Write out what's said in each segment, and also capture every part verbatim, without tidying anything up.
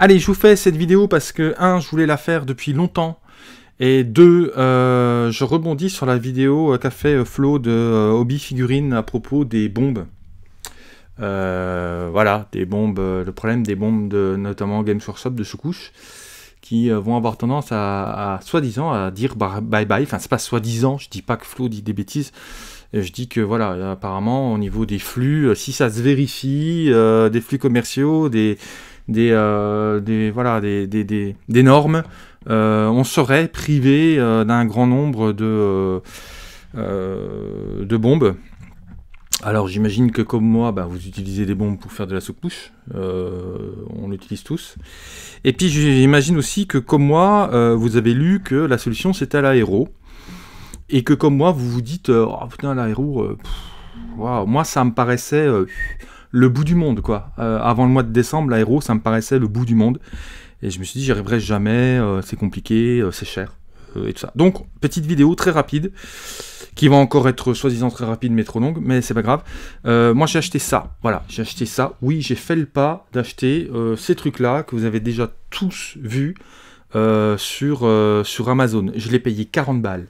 Allez, je vous fais cette vidéo parce que, un, je voulais la faire depuis longtemps, et deux, euh, je rebondis sur la vidéo qu'a fait Flo de euh, Hobby Figurine à propos des bombes. Euh, voilà, des bombes, le problème des bombes de notamment Games Workshop de sous-couche, qui euh, vont avoir tendance à, à soi-disant, à dire bye-bye. Enfin, c'est pas soi-disant, je dis pas que Flo dit des bêtises. Je dis que voilà, apparemment, au niveau des flux, si ça se vérifie, euh, des flux commerciaux, des, des, euh, des, voilà, des, des, des, des normes, euh, on serait privé euh, d'un grand nombre de, euh, de bombes. Alors j'imagine que comme moi, bah, vous utilisez des bombes pour faire de la sous-couche, euh, on l'utilise tous. Et puis j'imagine aussi que comme moi, euh, vous avez lu que la solution c'était à l'aéro. Et que comme moi, vous vous dites, euh, oh putain l'aéro, euh, wow. Moi ça me paraissait euh, le bout du monde quoi. Euh, avant le mois de décembre, l'aéro ça me paraissait le bout du monde. Et je me suis dit, j'y arriverai jamais, euh, c'est compliqué, euh, c'est cher, euh, et tout ça. Donc petite vidéo très rapide. Qui va encore être soi-disant très rapide mais trop longue, mais c'est pas grave. Euh, moi j'ai acheté ça, voilà, j'ai acheté ça. Oui, j'ai fait le pas d'acheter euh, ces trucs-là que vous avez déjà tous vus euh, sur, euh, sur Amazon. Je l'ai payé quarante balles.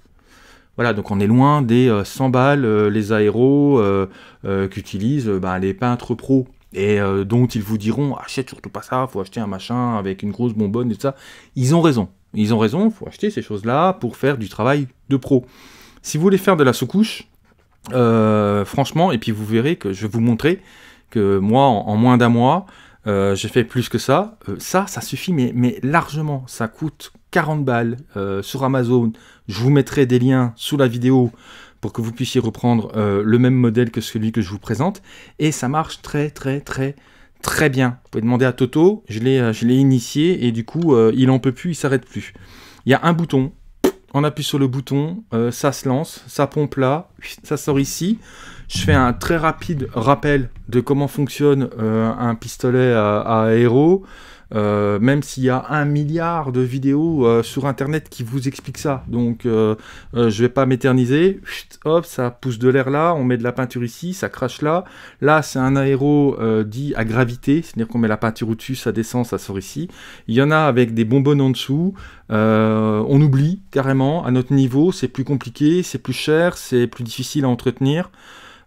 Voilà, donc on est loin des euh, cent balles, euh, les aéros euh, euh, qu'utilisent euh, ben, les peintres pros. Et euh, dont ils vous diront, achète surtout pas ça, faut acheter un machin avec une grosse bonbonne et tout ça. Ils ont raison, ils ont raison, faut acheter ces choses-là pour faire du travail de pro. Si vous voulez faire de la sous-couche, euh, franchement, et puis vous verrez que je vais vous montrer que moi, en, en moins d'un mois, euh, j'ai fait plus que ça. Euh, ça, ça suffit, mais, mais largement. Ça coûte quarante balles euh, sur Amazon. Je vous mettrai des liens sous la vidéo pour que vous puissiez reprendre euh, le même modèle que celui que je vous présente. Et ça marche très, très, très, très bien. Vous pouvez demander à Toto, je l'ai euh, je l'ai initié, et du coup, euh, il en peut plus, il s'arrête plus. Il y a un bouton. On appuie sur le bouton, euh, ça se lance, ça pompe là, ça sort ici. Je fais un très rapide rappel de comment fonctionne euh, un pistolet à, à aéro. Euh, même s'il y a un milliard de vidéos euh, sur internet qui vous expliquent ça, donc euh, euh, je vais pas m'éterniser. Hop, ça pousse de l'air là, on met de la peinture ici, ça crache là. Là, c'est un aéro euh, dit à gravité, c'est-à-dire qu'on met la peinture au-dessus, ça descend, ça sort ici. Il y en a avec des bonbonnes en dessous, euh, on oublie carrément, à notre niveau, c'est plus compliqué, c'est plus cher, c'est plus difficile à entretenir.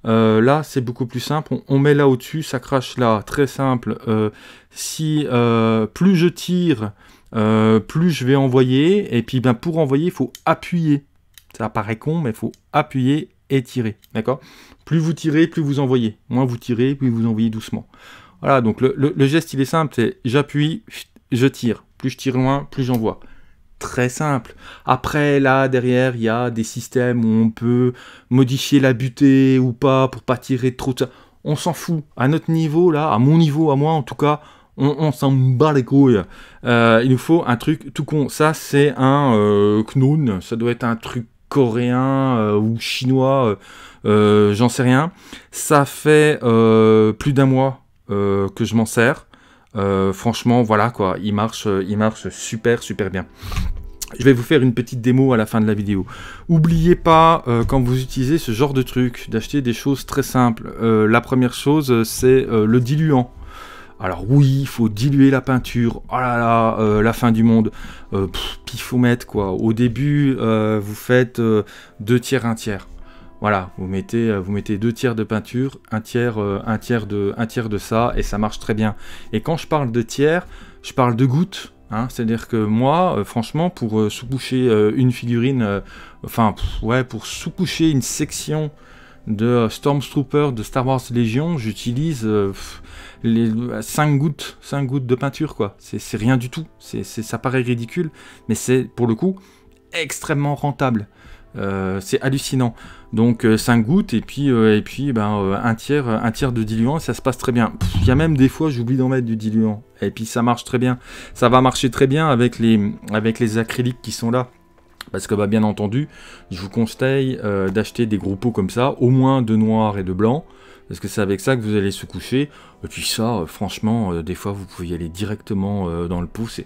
Euh, là c'est beaucoup plus simple, on, on met là au dessus, ça crache là, très simple. euh, si euh, plus je tire, euh, plus je vais envoyer, et puis ben, pour envoyer il faut appuyer, ça paraît con mais il faut appuyer et tirer, d'accord. Plus vous tirez, plus vous envoyez, moins vous tirez, plus vous envoyez doucement. Voilà, donc le, le, le geste il est simple, c'est j'appuie, je tire, plus je tire loin, plus j'envoie. Très simple. Après, là, derrière, il y a des systèmes où on peut modifier la butée ou pas pour pas tirer trop de ça. On s'en fout. À notre niveau, là, à mon niveau, à moi en tout cas, on, on s'en bat les couilles. Euh, il nous faut un truc tout con. Ça, c'est un euh, knoun. Ça doit être un truc coréen euh, ou chinois, euh, euh, j'en sais rien. Ça fait euh, plus d'un mois euh, que je m'en sers. Euh, franchement, voilà quoi, il marche, il marche super super bien. Je vais vous faire une petite démo à la fin de la vidéo. N'oubliez pas, euh, quand vous utilisez ce genre de truc, d'acheter des choses très simples. Euh, la première chose, c'est euh, le diluant. Alors oui, il faut diluer la peinture. Oh là là, euh, la fin du monde. Euh, pff, pifomètre quoi. Au début, euh, vous faites euh, deux tiers, un tiers. Voilà, vous mettez, vous mettez deux tiers de peinture, un tiers, euh, un, tiers de, un tiers de ça, et ça marche très bien. Et quand je parle de tiers, je parle de gouttes. Hein, c'est-à-dire que moi, euh, franchement, pour euh, sous-coucher euh, une figurine, euh, enfin, pff, ouais, pour sous-coucher une section de euh, Stormtrooper de Star Wars Légion, j'utilise euh, les cinq gouttes, cinq gouttes de peinture, quoi. C'est rien du tout. C'est, c'est, ça paraît ridicule, mais c'est, pour le coup, extrêmement rentable. Euh, c'est hallucinant. Donc euh, cinq gouttes et puis, euh, et puis ben, euh, un, tiers, un tiers de diluant, ça se passe très bien. Il y a même des fois j'oublie d'en mettre du diluant et puis ça marche très bien. Ça va marcher très bien avec les, avec les acryliques qui sont là. Parce que bah, bien entendu, je vous conseille euh, d'acheter des gros pots comme ça, au moins de noir et de blanc. parce que c'est avec ça que vous allez se coucher. Et puis ça, franchement, euh, des fois, vous pouvez y aller directement euh, dans le pouce. Et...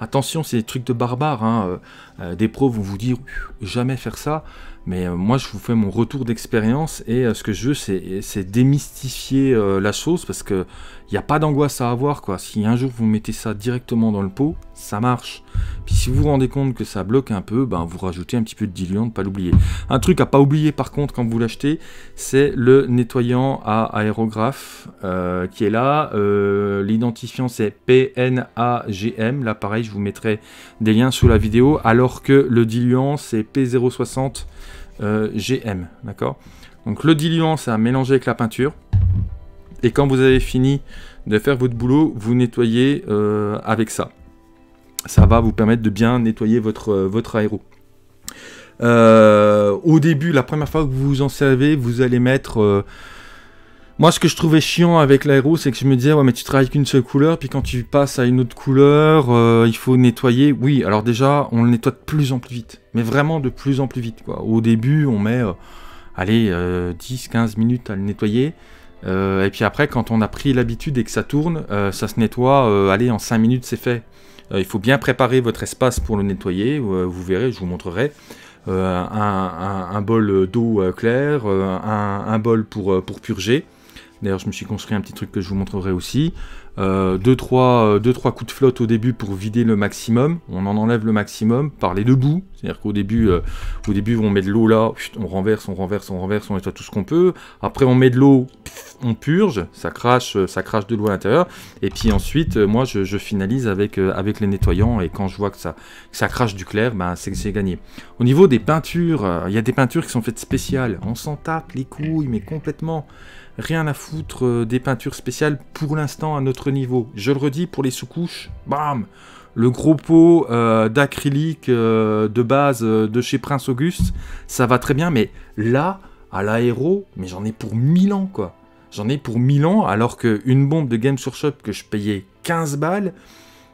attention, c'est des trucs de barbares, hein. euh, des pros vont vous dire jamais faire ça, mais euh, moi je vous fais mon retour d'expérience, et euh, ce que je veux, c'est démystifier euh, la chose, parce que il n'y a pas d'angoisse à avoir, quoi. Si un jour vous mettez ça directement dans le pot, ça marche. Puis si vous vous rendez compte que ça bloque un peu, ben, vous rajoutez un petit peu de diluant, ne pas l'oublier. Un truc à pas oublier par contre quand vous l'achetez, c'est le nettoyant à aérographe euh, qui est là. Euh, L'identifiant c'est P N A G M, là pareil je vous mettrai des liens sous la vidéo, alors que le diluant c'est P zéro soixante euh, G M, d'accord. Donc le diluant c'est à mélanger avec la peinture. Et quand vous avez fini de faire votre boulot, vous nettoyez euh, avec ça. Ça va vous permettre de bien nettoyer votre, euh, votre aéro. Euh, au début, la première fois que vous vous en servez, vous allez mettre... Euh... Moi, ce que je trouvais chiant avec l'aéro, c'est que je me disais « Ouais, mais tu travailles qu'une seule couleur, puis quand tu passes à une autre couleur, euh, il faut nettoyer. » Oui, alors déjà, on le nettoie de plus en plus vite. Mais vraiment de plus en plus vite, quoi. Au début, on met euh, allez, euh, dix à quinze minutes à le nettoyer. Euh, et puis après, quand on a pris l'habitude et que ça tourne, euh, ça se nettoie, euh, allez, en cinq minutes, c'est fait. Euh, il faut bien préparer votre espace pour le nettoyer, euh, vous verrez, je vous montrerai. Euh, un, un, un bol d'eau euh, claire, euh, un, un bol pour, euh, pour purger. D'ailleurs, je me suis construit un petit truc que je vous montrerai aussi. Euh, deux, trois, euh, deux, trois coups de flotte au début pour vider le maximum. On en enlève le maximum par les deux bouts. C'est-à-dire qu'au début, euh, au début, on met de l'eau là, on renverse, on renverse, on renverse, on nettoie tout ce qu'on peut. Après, on met de l'eau, on purge, ça crache, ça crache de l'eau à l'intérieur. Et puis ensuite, moi, je, je finalise avec, euh, avec les nettoyants. Et quand je vois que ça, que ça crache du clair, ben, c'est que c'est gagné. Au niveau des peintures, il euh, y a des peintures qui sont faites spéciales. On s'en tape les couilles, mais complètement. Rien à foutre euh, des peintures spéciales pour l'instant à notre niveau. Je le redis, pour les sous-couches, bam, le gros pot euh, d'acrylique euh, de base euh, de chez Prince August, ça va très bien, mais là, à l'aéro, mais j'en ai pour mille ans, quoi. J'en ai pour mille ans, alors qu'une bombe de Games Workshop que je payais quinze balles,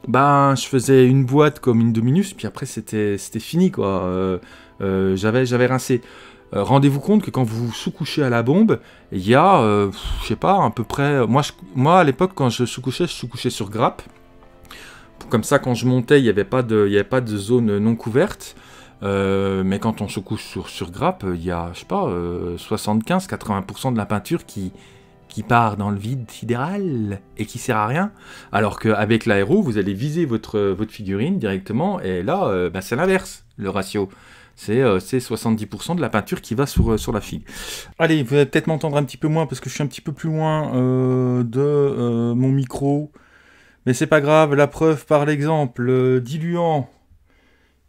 ben, je faisais une boîte comme une Dominus, puis après, c'était fini, quoi. Euh, euh, j'avais j'avais rincé. Rendez-vous compte que quand vous vous sous-couchez à la bombe, il y a, euh, je sais pas, à peu près... Moi, je, moi à l'époque, quand je sous-couchais, je sous-couchais sur grappe. Comme ça, quand je montais, il n'y avait, avait pas de zone non couverte. Euh, mais quand on se couche sur, sur grappe, il y a, je sais pas, euh, soixante-quinze à quatre-vingts pour cent de la peinture qui, qui part dans le vide sidéral et qui sert à rien. Alors qu'avec l'aéro, vous allez viser votre, votre figurine directement. Et là, euh, bah, c'est l'inverse, le ratio. C'est euh, soixante-dix pour cent de la peinture qui va sur, euh, sur la figue. Allez, vous allez peut-être m'entendre un petit peu moins parce que je suis un petit peu plus loin euh, de euh, mon micro. Mais c'est pas grave, la preuve par l'exemple. Euh, diluant.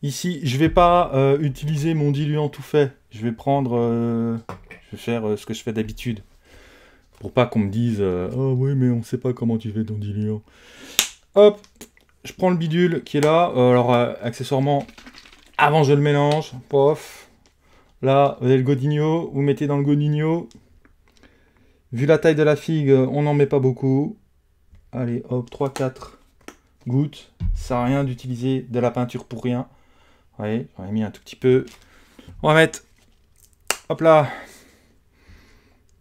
Ici, je vais pas euh, utiliser mon diluant tout fait. Je vais prendre... Euh, je vais faire euh, ce que je fais d'habitude. Pour pas qu'on me dise... Euh, oh oui, mais on sait pas comment tu fais ton diluant. Hop, je prends le bidule qui est là. Euh, alors, euh, accessoirement... Avant, je le mélange, pof. Là, vous avez le godinho, vous mettez dans le godinho. Vu la taille de la figue, on n'en met pas beaucoup. Allez, hop, trois quatre gouttes. Ça n'a rien d'utiliser de la peinture pour rien. Vous voyez, j'en ai mis un tout petit peu. On va mettre, hop là,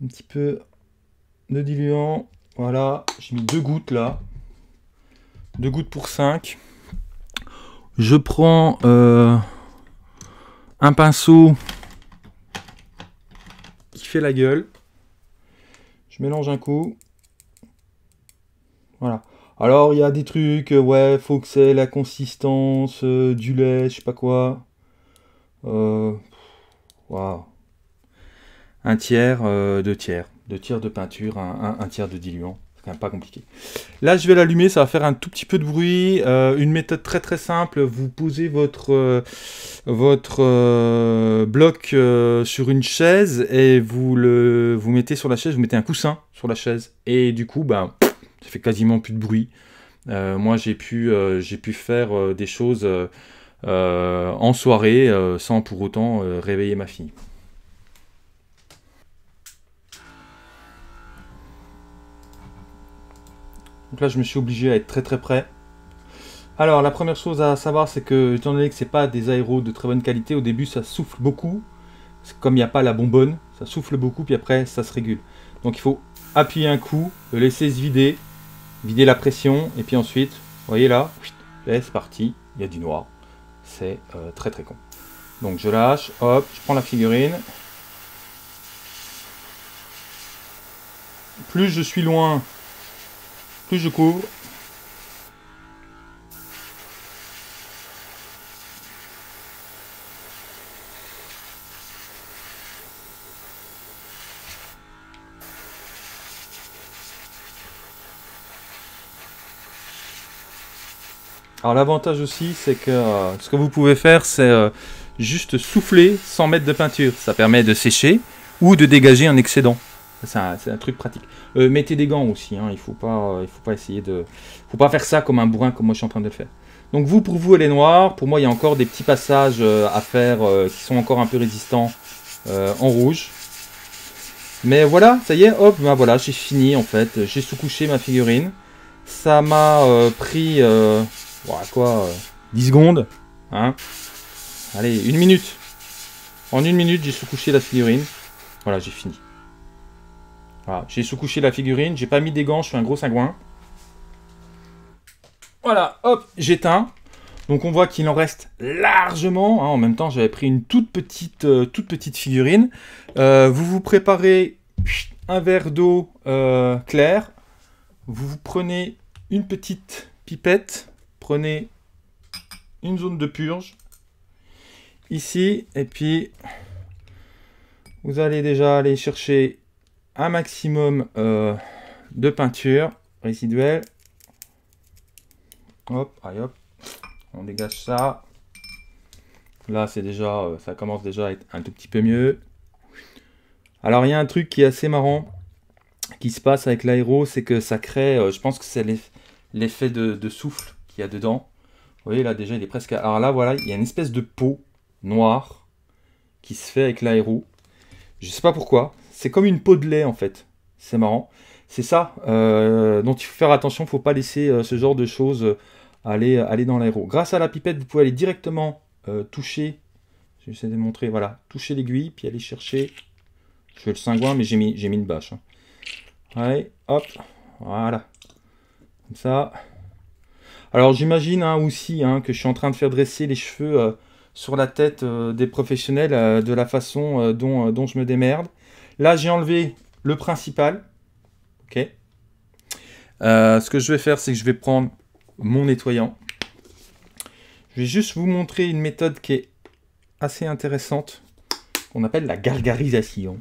un petit peu de diluant. Voilà, j'ai mis deux gouttes là. Deux gouttes pour cinq. Je prends euh, un pinceau qui fait la gueule. Je mélange un coup. Voilà. Alors, il y a des trucs, ouais, faut que c'est la consistance euh, du lait, je sais pas quoi. Euh, wow. Un tiers, euh, deux tiers. Deux tiers de peinture, un, un, un tiers de diluant. Pas compliqué. Là, je vais l'allumer, ça va faire un tout petit peu de bruit. Euh, une méthode très très simple, vous posez votre, euh, votre euh, bloc euh, sur une chaise et vous le vous mettez sur la chaise, vous mettez un coussin sur la chaise et du coup, ben, ça fait quasiment plus de bruit. Euh, moi, j'ai pu, euh, j'ai pu faire euh, des choses euh, en soirée euh, sans pour autant euh, réveiller ma fille. Donc là, je me suis obligé à être très très près. Alors, la première chose à savoir, c'est que, étant donné que ce n'est pas des aéros de très bonne qualité, au début, ça souffle beaucoup. Comme il n'y a pas la bonbonne, ça souffle beaucoup, puis après, ça se régule. Donc il faut appuyer un coup, le laisser se vider, vider la pression, et puis ensuite, vous voyez là, c'est parti, il y a du noir. C'est euh, très très con. Donc je lâche, hop, je prends la figurine. Plus je suis loin, plus je couvre. Alors l'avantage aussi, c'est que euh, ce que vous pouvez faire, c'est euh, juste souffler sans mettre de peinture. Ça permet de sécher ou de dégager un excédent. C'est un, un truc pratique. Euh, mettez des gants aussi, hein, il ne faut pas, euh, il faut pas essayer de... faut pas faire ça comme un bourrin comme moi je suis en train de le faire. Donc vous, pour vous, elle est noire. Pour moi, il y a encore des petits passages euh, à faire euh, qui sont encore un peu résistants euh, en rouge. Mais voilà, ça y est, hop, ben voilà, j'ai fini en fait. J'ai sous-couché ma figurine. Ça m'a euh, pris... Euh, bon, à quoi euh, dix secondes, hein. Allez, une minute. En une minute, j'ai sous-couché la figurine. Voilà, j'ai fini. Voilà, j'ai sous-couché la figurine, j'ai pas mis des gants, je suis un gros sagouin. Voilà, hop, j'éteins. Donc on voit qu'il en reste largement, hein. En même temps, j'avais pris une toute petite, euh, toute petite figurine. Euh, vous vous préparez un verre d'eau euh, claire. Vous vous prenez une petite pipette. Prenez une zone de purge ici, et puis vous allez déjà aller chercher un maximum euh, de peinture résiduelle. Hop, allez hop, on dégage ça. Là, c'est déjà, ça commence déjà à être un tout petit peu mieux. Alors, il y a un truc qui est assez marrant qui se passe avec l'aéro, c'est que ça crée, euh, je pense que c'est l'effet de, de souffle qu'il y a dedans. Vous voyez là déjà il est presque... Alors là voilà, il y a une espèce de peau noire qui se fait avec l'aéro. Je sais pas pourquoi. C'est comme une peau de lait en fait. C'est marrant. C'est ça euh, dont il faut faire attention. Il ne faut pas laisser euh, ce genre de choses euh, aller, aller dans l'aéro. Grâce à la pipette, vous pouvez aller directement euh, toucher. J'essaie de montrer. Voilà. Toucher l'aiguille puis aller chercher. Je fais le cingouin mais j'ai mis, j'ai mis une bâche. Hein. Allez, hop. Voilà. Comme ça. Alors j'imagine hein, aussi hein, que je suis en train de faire dresser les cheveux euh, sur la tête euh, des professionnels euh, de la façon euh, dont, euh, dont je me démerde. Là j'ai enlevé le principal. Ok. Euh, ce que je vais faire, c'est que je vais prendre mon nettoyant. Je vais juste vous montrer une méthode qui est assez intéressante, qu'on appelle la gargarisation.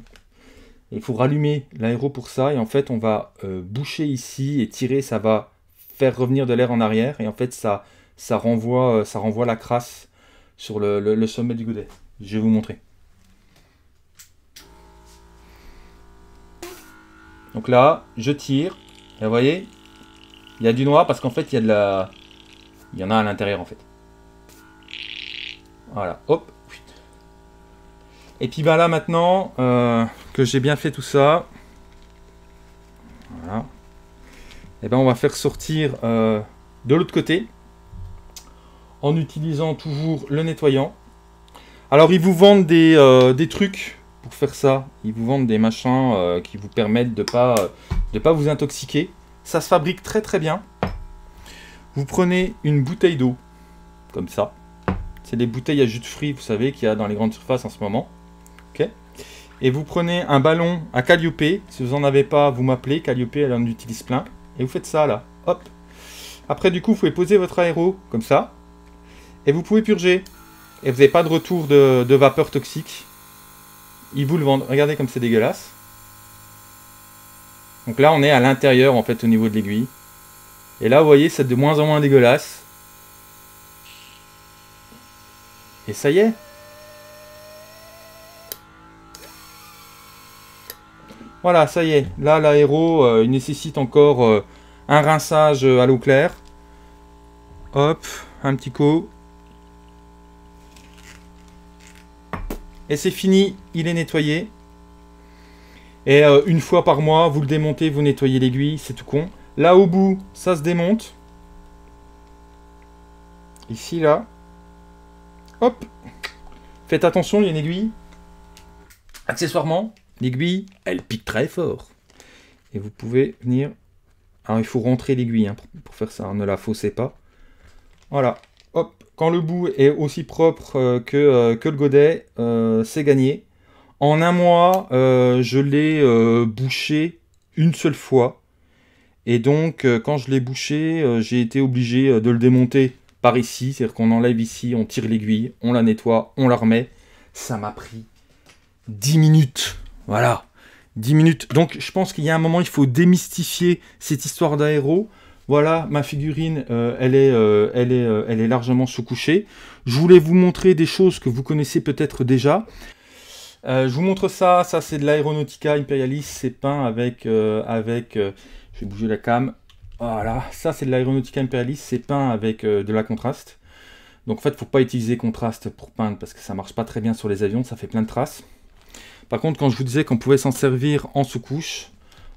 Il faut rallumer l'aéro pour ça et en fait on va euh, boucher ici et tirer, ça va faire revenir de l'air en arrière et en fait ça ça renvoie ça renvoie la crasse sur le, le, le sommet du godet. Je vais vous montrer. Donc là je tire et vous voyez il y a du noir parce qu'en fait il y a de la il y en a à l'intérieur en fait. Voilà, hop. Et puis ben là maintenant euh, que j'ai bien fait tout ça, voilà. Eh ben on va faire sortir euh, de l'autre côté en utilisant toujours le nettoyant. Alors ils vous vendent des, euh, des trucs pour faire ça. Ils vous vendent des machins euh, qui vous permettent de ne pas, de pas vous intoxiquer. Ça se fabrique très très bien. Vous prenez une bouteille d'eau, comme ça. C'est des bouteilles à jus de fruits, vous savez, qu'il y a dans les grandes surfaces en ce moment. Okay. Et vous prenez un ballon à Calliope. Si vous n'en avez pas, vous m'appelez. Calliope, elle en utilise plein. Et vous faites ça là, hop. Après du coup, vous pouvez poser votre aéro comme ça. Et vous pouvez purger. Et vous n'avez pas de retour de, de vapeur toxique. Ils vous le vendent. Regardez comme c'est dégueulasse. Donc là, on est à l'intérieur en fait au niveau de l'aiguille. Et là, vous voyez, c'est de moins en moins dégueulasse. Et ça y est. Voilà, ça y est, là l'aéro euh, il nécessite encore euh, un rinçage à l'eau claire. Hop, un petit coup. Et c'est fini, il est nettoyé. Et euh, une fois par mois, vous le démontez, vous nettoyez l'aiguille, c'est tout con. Là au bout, ça se démonte. Ici, là. Hop. Faites attention, il y a une aiguille. Accessoirement. L'aiguille, elle pique très fort. Et vous pouvez venir... Alors il faut rentrer l'aiguille hein, pour, pour faire ça, hein, ne la faussez pas. Voilà, hop, quand le bout est aussi propre euh, que, euh, que le godet, euh, c'est gagné. En un mois, euh, je l'ai euh, bouché une seule fois. Et donc, euh, quand je l'ai bouché, euh, j'ai été obligé euh, de le démonter par ici. C'est-à-dire qu'on enlève ici, on tire l'aiguille, on la nettoie, on la remet. Ça m'a pris dix minutes. Voilà, dix minutes. Donc, je pense qu'il y a un moment, il faut démystifier cette histoire d'aéro. Voilà, ma figurine, euh, elle est, euh, elle est, euh, elle est largement sous-couchée. Je voulais vous montrer des choses que vous connaissez peut-être déjà. Euh, je vous montre ça, ça c'est de l'Aéronautica Imperialis, c'est peint avec... Euh, avec euh, je vais bouger la cam. Voilà, ça c'est de l'Aéronautica Imperialis, c'est peint avec euh, de la contraste. Donc en fait, il ne faut pas utiliser contraste pour peindre, parce que ça ne marche pas très bien sur les avions, ça fait plein de traces. Par contre, quand je vous disais qu'on pouvait s'en servir en sous-couche,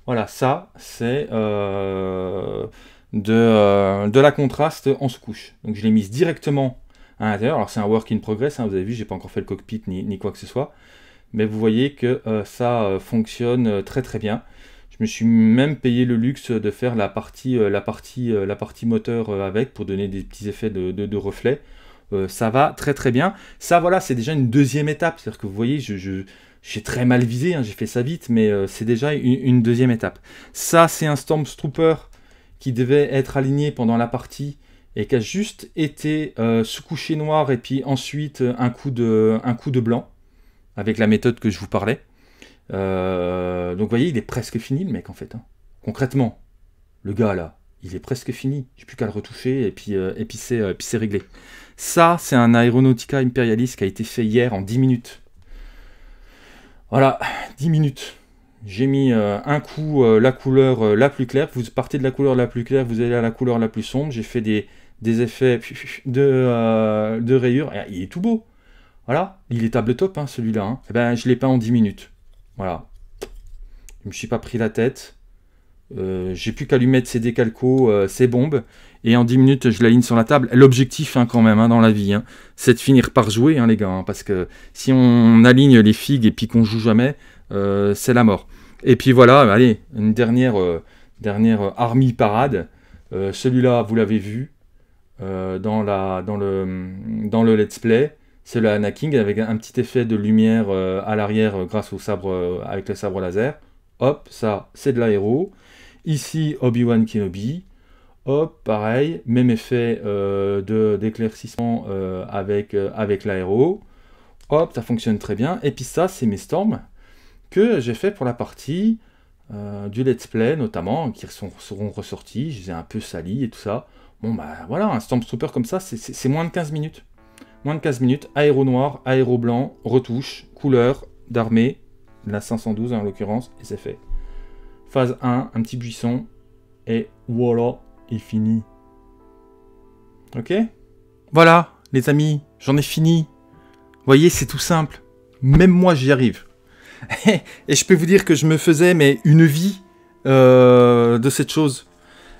voilà, ça c'est euh, de, euh, de la contraste en sous-couche. Donc je l'ai mise directement à l'intérieur. Alors c'est un work in progress, hein, vous avez vu, j'ai pas encore fait le cockpit ni, ni quoi que ce soit. Mais vous voyez que euh, ça euh, fonctionne euh, très très bien. Je me suis même payé le luxe de faire la partie, euh, la partie, euh, la partie moteur euh, avec, pour donner des petits effets de, de, de reflets. Euh, ça va très très bien. Ça voilà, c'est déjà une deuxième étape. C'est-à-dire que vous voyez, je, je, j'ai très mal visé, hein, j'ai fait ça vite, mais euh, c'est déjà une, une deuxième étape. Ça c'est un Stormtrooper qui devait être aligné pendant la partie et qui a juste été euh, sous-couché noir et puis ensuite un coup de, un coup de blanc, avec la méthode que je vous parlais. Euh, donc vous voyez, il est presque fini le mec en fait. Hein. Concrètement, le gars là, il est presque fini. J'ai plus qu'à le retoucher et puis, euh, et puis c'est euh, réglé. Ça, c'est un Aéronautica Imperialis qui a été fait hier en dix minutes. Voilà, dix minutes. J'ai mis euh, un coup euh, la couleur euh, la plus claire. Vous partez de la couleur la plus claire, vous allez à la couleur la plus sombre. J'ai fait des, des effets de, euh, de rayures. Il est tout beau. Voilà, il est table top hein, celui-là. Hein. Eh ben, je l'ai peint en dix minutes. Voilà. Je ne me suis pas pris la tête. Euh, J'ai plus qu'à lui mettre ses décalcos, euh, ses bombes. Et en dix minutes, je l'aligne sur la table. L'objectif hein, quand même hein, dans la vie, hein, c'est de finir par jouer, hein, les gars. Hein, parce que si on aligne les figues et puis qu'on joue jamais, euh, c'est la mort. Et puis voilà, allez, une dernière, euh, dernière army parade. Euh, celui-là, vous l'avez vu euh, dans, la, dans, le, dans le let's play. C'est le Anakin avec un petit effet de lumière euh, à l'arrière euh, grâce au sabre euh, avec le sabre laser. Hop, ça c'est de l'aéro. Ici Obi-Wan Kenobi. Hop, pareil, même effet euh, d'éclaircissement euh, avec, euh, avec l'aéro. Hop, ça fonctionne très bien. Et puis ça, c'est mes Storms que j'ai fait pour la partie euh, du Let's Play notamment, qui sont, seront ressortis. Je les ai un peu salis et tout ça. Bon, bah voilà, un Stormtrooper comme ça, c'est moins de quinze minutes. Moins de quinze minutes, aéro noir, aéro blanc, retouche, couleur, d'armée, la cinq cent douze en l'occurrence, et c'est fait. Phase un, un petit buisson, et voilà, il finit. Ok? Voilà, les amis, j'en ai fini. Vous voyez, c'est tout simple. Même moi, j'y arrive. Et je peux vous dire que je me faisais mais une vie euh, de cette chose.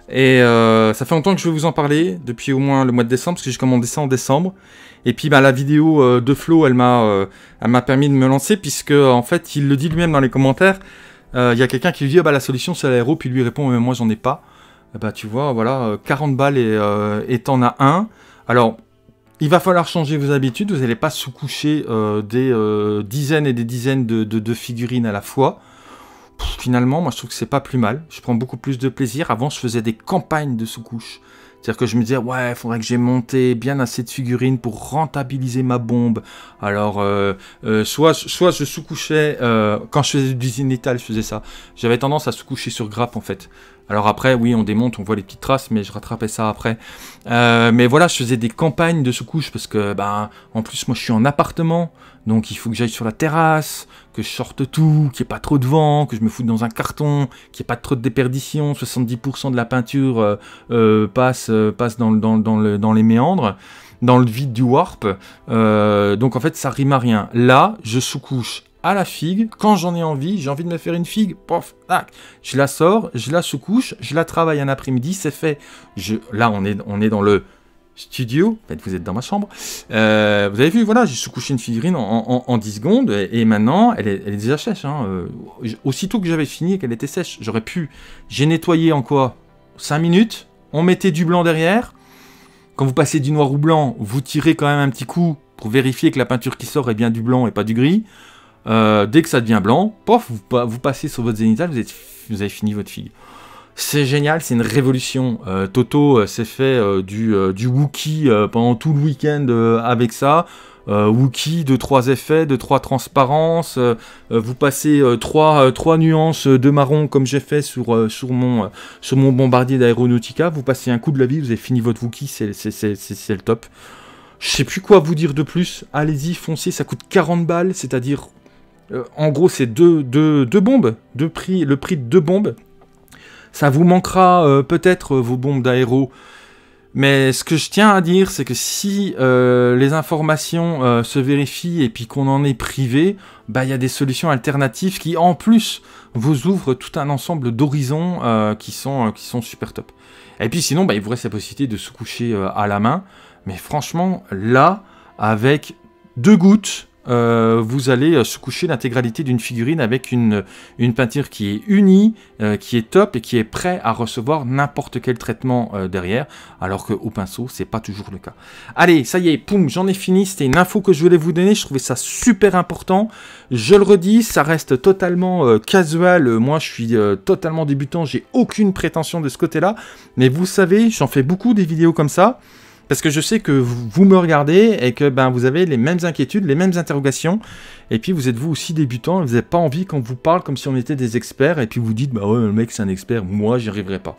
Et euh, ça fait longtemps que je veux vous en parler, depuis au moins le mois de décembre, parce que j'ai commandé ça en décembre. Et puis bah, la vidéo euh, de Flo, elle m'a euh, permis de me lancer, puisque en fait, il le dit lui-même dans les commentaires, il euh, y a quelqu'un qui lui dit ah, bah, la solution c'est l'aéro, puis lui répond mais moi j'en ai pas. Et bah tu vois, voilà, euh, quarante balles et euh, t'en as un. Alors, il va falloir changer vos habitudes, vous n'allez pas sous-coucher euh, des euh, dizaines et des dizaines de, de, de figurines à la fois. Finalement, moi je trouve que c'est pas plus mal. Je prends beaucoup plus de plaisir. Avant, je faisais des campagnes de sous-couche. C'est-à-dire que je me disais, ouais, il faudrait que j'ai monté bien assez de figurines pour rentabiliser ma bombe. Alors, euh, euh, soit, soit je sous-couchais, euh, quand je faisais du Zinital, je faisais ça. J'avais tendance à sous-coucher sur grappe en fait. Alors après, oui, on démonte, on voit les petites traces, mais je rattrapais ça après. Euh, mais voilà, je faisais des campagnes de sous-couche parce que, ben, en plus, moi, je suis en appartement. Donc, il faut que j'aille sur la terrasse, que je sorte tout, qu'il n'y ait pas trop de vent, que je me foute dans un carton, qu'il n'y ait pas trop de déperdition. soixante-dix pour cent de la peinture euh, euh, passe, euh, passe dans, dans, dans, le, dans les méandres, dans le vide du warp. Euh, donc, en fait, ça rime à rien. Là, je sous-couche à la figue, quand j'en ai envie, j'ai envie de me faire une figue, pof, tac, je la sors, je la sous-couche, je la travaille un après-midi, c'est fait. Je, là, on est, on est dans le studio, en fait, vous êtes dans ma chambre, euh, vous avez vu, voilà, j'ai secouché une figurine en, en, en dix secondes, et, et maintenant, elle est, elle est déjà sèche, hein. Euh, aussitôt que j'avais fini et qu'elle était sèche, j'aurais pu, j'ai nettoyé en quoi cinq minutes, on mettait du blanc derrière, quand vous passez du noir au blanc, vous tirez quand même un petit coup pour vérifier que la peinture qui sort est bien du blanc et pas du gris, euh, dès que ça devient blanc, pof, vous, vous passez sur votre zénithal, vous, êtes, vous avez fini votre figue. C'est génial, c'est une révolution. Euh, Toto euh, s'est fait euh, du, euh, du Wookie euh, pendant tout le week-end euh, avec ça. Euh, Wookie de trois effets, de trois transparences. Euh, vous passez euh, trois, euh, trois nuances de marron comme j'ai fait sur, euh, sur, mon, euh, sur mon bombardier d'Aéronautica. Vous passez un coup de la vie, vous avez fini votre Wookie, c'est le top. Je sais plus quoi vous dire de plus. Allez-y, foncez, ça coûte quarante balles, c'est-à-dire... Euh, en gros, c'est deux, deux, deux bombes, deux prix, le prix de deux bombes. Ça vous manquera euh, peut-être euh, vos bombes d'aéro, mais ce que je tiens à dire, c'est que si euh, les informations euh, se vérifient et puis qu'on en est privé, bah, y a des solutions alternatives qui, en plus, vous ouvrent tout un ensemble d'horizons euh, qui, sont, euh, qui sont super top. Et puis sinon, bah, il vous reste la possibilité de se coucher euh, à la main, mais franchement, là, avec deux gouttes, Euh, vous allez euh, se coucher l'intégralité d'une figurine avec une, une peinture qui est unie, euh, qui est top et qui est prêt à recevoir n'importe quel traitement euh, derrière, alors qu'au pinceau c'est pas toujours le cas. Allez, ça y est, poum, j'en ai fini, c'était une info que je voulais vous donner, je trouvais ça super important, je le redis, ça reste totalement euh, casual, moi je suis euh, totalement débutant, j'ai aucune prétention de ce côté-là, mais vous savez, j'en fais beaucoup des vidéos comme ça, parce que je sais que vous me regardez et que ben, vous avez les mêmes inquiétudes, les mêmes interrogations. Et puis vous êtes vous aussi débutant, vous n'avez pas envie qu'on vous parle comme si on était des experts. Et puis vous dites, bah ouais, le mec c'est un expert, moi j'y arriverai pas.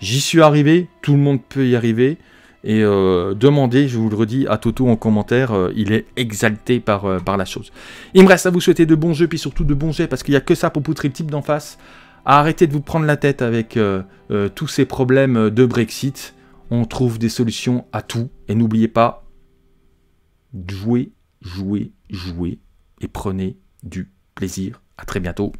J'y suis arrivé, tout le monde peut y arriver. Et euh, demandez, je vous le redis, à Toto en commentaire, euh, il est exalté par, euh, par la chose. Il me reste à vous souhaiter de bons jeux, puis surtout de bons jets, parce qu'il n'y a que ça pour poutrer le type d'en face. Arrêtez de vous prendre la tête avec euh, euh, tous ces problèmes de Brexit. On trouve des solutions à tout. Et n'oubliez pas, jouez, jouez, jouez et prenez du plaisir. À très bientôt.